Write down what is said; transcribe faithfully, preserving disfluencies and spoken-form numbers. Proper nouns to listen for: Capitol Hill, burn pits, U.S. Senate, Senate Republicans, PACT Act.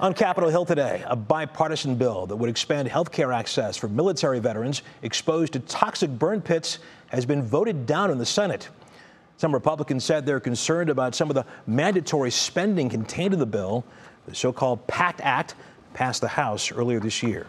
On Capitol Hill today, a bipartisan bill that would expand health care access for military veterans exposed to toxic burn pits has been voted down in the Senate. Some Republicans said they're concerned about some of the mandatory spending contained in the bill. The so-called PACT Act passed the House earlier this year.